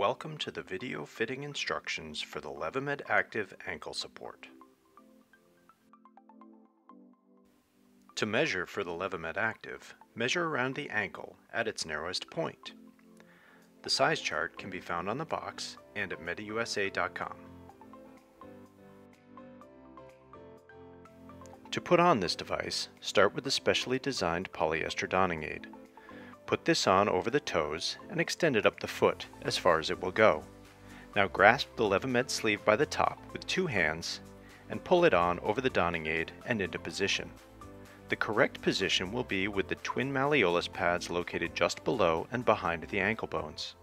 Welcome to the video fitting instructions for the Levamed Active Ankle Support. To measure for the Levamed Active, measure around the ankle at its narrowest point. The size chart can be found on the box and at mediusa.com. To put on this device, start with the specially designed polyester donning aid. Put this on over the toes and extend it up the foot as far as it will go. Now grasp the Levamed sleeve by the top with two hands and pull it on over the donning aid and into position. The correct position will be with the twin malleolus pads located just below and behind the ankle bones.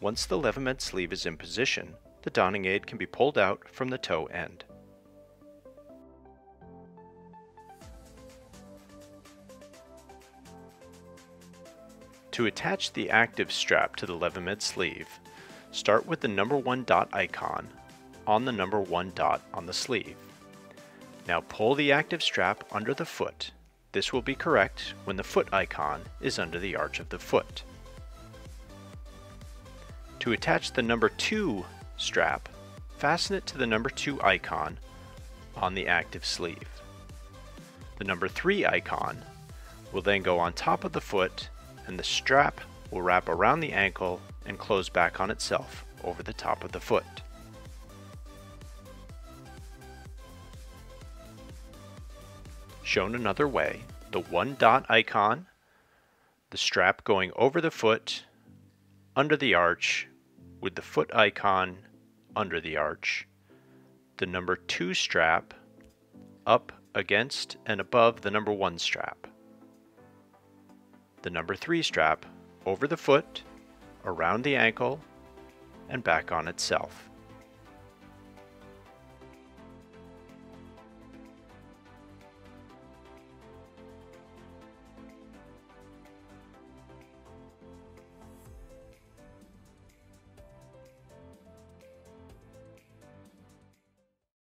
Once the Levamed sleeve is in position, the donning aid can be pulled out from the toe end. To attach the active strap to the Levamed sleeve, start with the #1 dot icon on the #1 dot on the sleeve. Now pull the active strap under the foot. This will be correct when the foot icon is under the arch of the foot. To attach the #2 strap, fasten it to the #2 icon on the active sleeve. The #3 icon will then go on top of the foot and the strap will wrap around the ankle and close back on itself over the top of the foot. Shown another way, the #1 dot icon, the strap going over the foot, under the arch, with the foot icon under the arch, the #2 strap up against and above the #1 strap. The #3 strap over the foot, around the ankle, and back on itself.